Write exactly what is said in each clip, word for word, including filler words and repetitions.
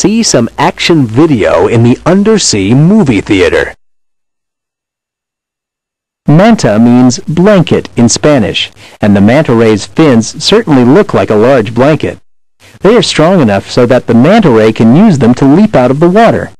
see some action video in the Undersea movie theater. Manta means blanket in Spanish, and the manta ray's fins certainly look like a large blanket. They are strong enough so that the manta ray can use them to leap out of the water.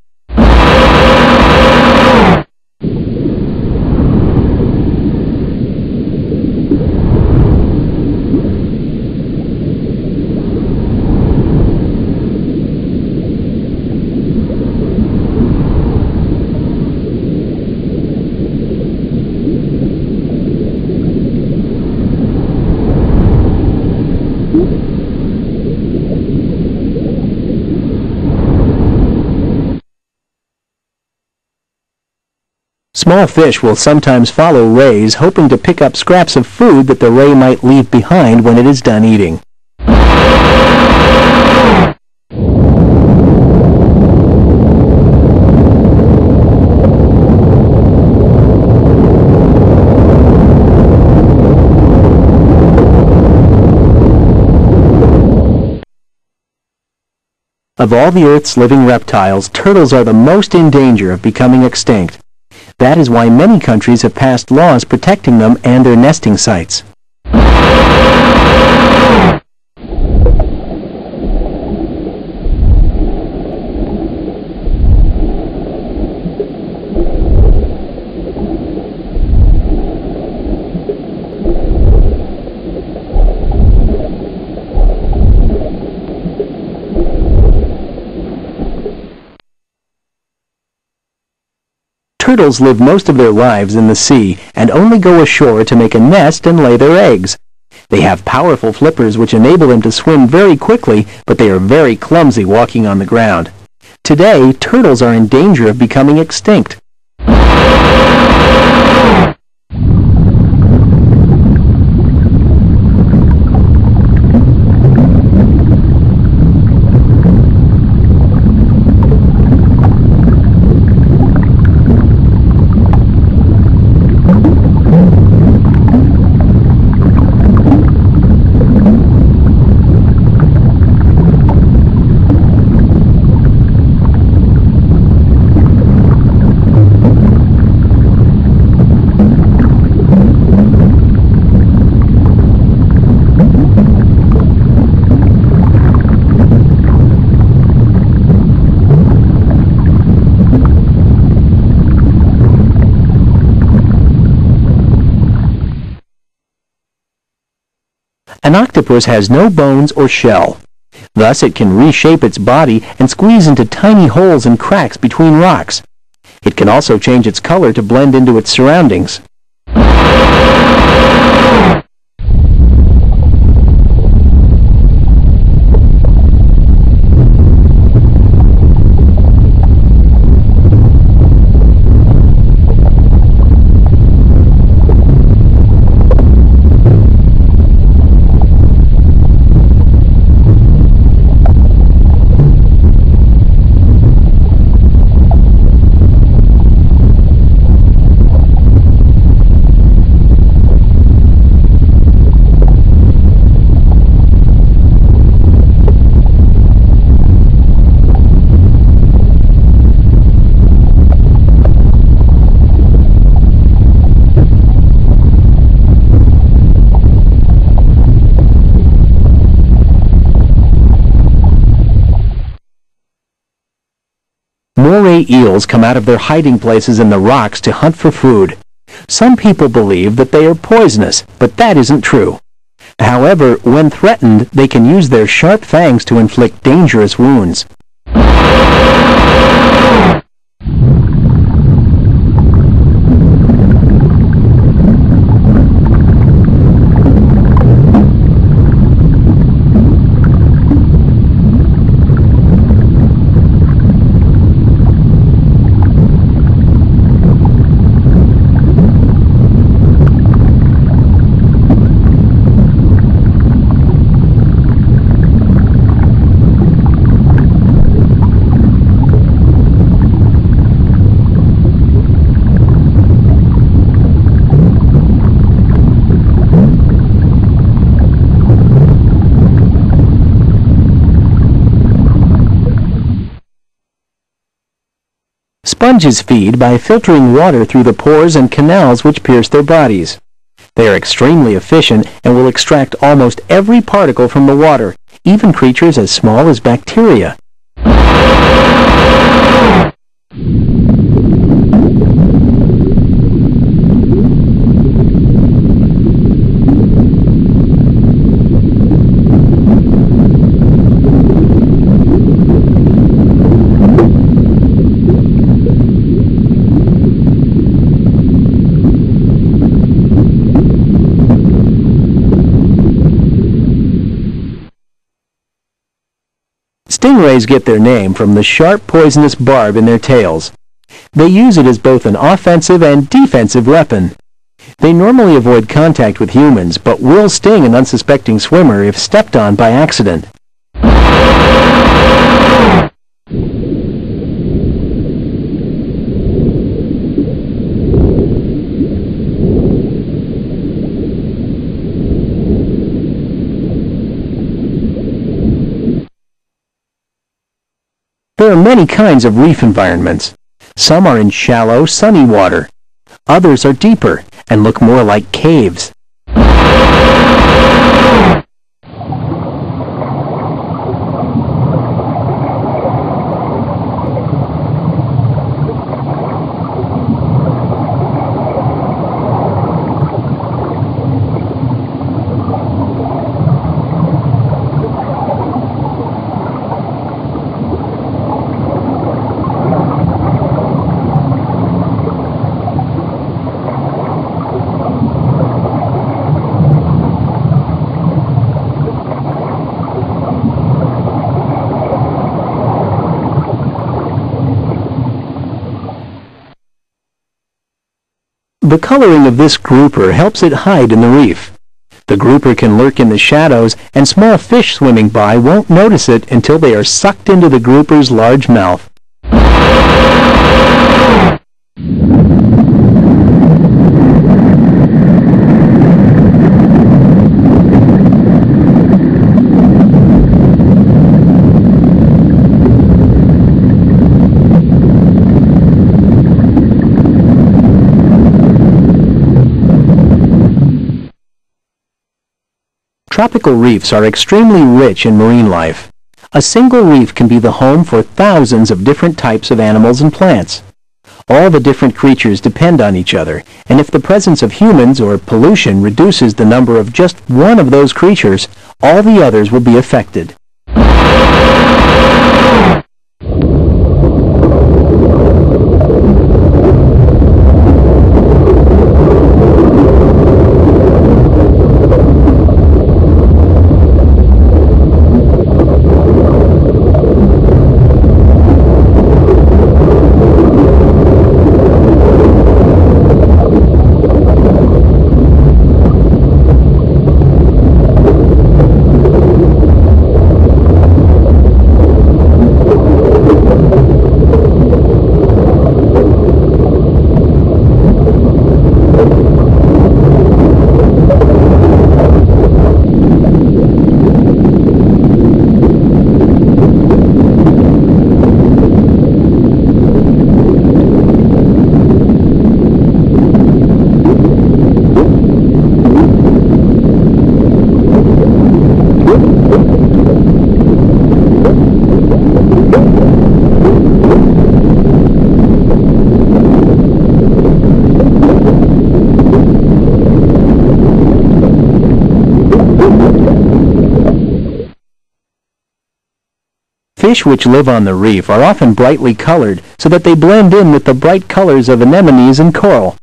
Small fish will sometimes follow rays, hoping to pick up scraps of food that the ray might leave behind when it is done eating. Of all the Earth's living reptiles, turtles are the most in danger of becoming extinct. That is why many countries have passed laws protecting them and their nesting sites. Turtles live most of their lives in the sea and only go ashore to make a nest and lay their eggs. They have powerful flippers which enable them to swim very quickly, but they are very clumsy walking on the ground. Today, turtles are in danger of becoming extinct. An octopus has no bones or shell. Thus, it can reshape its body and squeeze into tiny holes and cracks between rocks. It can also change its color to blend into its surroundings. Moray eels come out of their hiding places in the rocks to hunt for food. Some people believe that they are poisonous, but that isn't true. However, when threatened, they can use their sharp fangs to inflict dangerous wounds. Sponges feed by filtering water through the pores and canals which pierce their bodies. They are extremely efficient and will extract almost every particle from the water, even creatures as small as bacteria. Stingrays get their name from the sharp, poisonous barb in their tails. They use it as both an offensive and defensive weapon. They normally avoid contact with humans, but will sting an unsuspecting swimmer if stepped on by accident. There are many kinds of reef environments. Some are in shallow, sunny water. Others are deeper and look more like caves. The coloring of this grouper helps it hide in the reef. The grouper can lurk in the shadows, and small fish swimming by won't notice it until they are sucked into the grouper's large mouth. Tropical reefs are extremely rich in marine life. A single reef can be the home for thousands of different types of animals and plants. All the different creatures depend on each other, and if the presence of humans or pollution reduces the number of just one of those creatures, all the others will be affected. Fish which live on the reef are often brightly colored so that they blend in with the bright colors of anemones and coral.